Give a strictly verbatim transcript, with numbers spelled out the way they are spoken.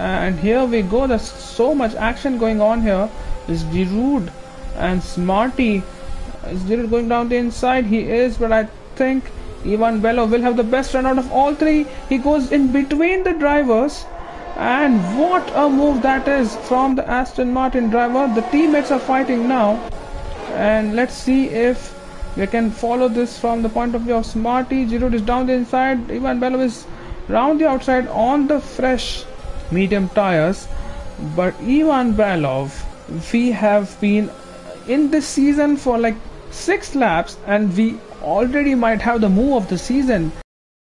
And here we go, there's so much action going on here. Is Giroud and Smarty. Is Giroud going down the inside? He is, but I think Ivan Bello will have the best run out of all three. He goes in between the drivers. And what a move that is from the Aston Martin driver. The teammates are fighting now. And let's see if we can follow this from the point of view of Smarty. Giroud is down the inside. Ivan Bello is round the outside on the fresh medium tires, but Ivan Bello, we have been in this season for like six laps and we already might have the move of the season.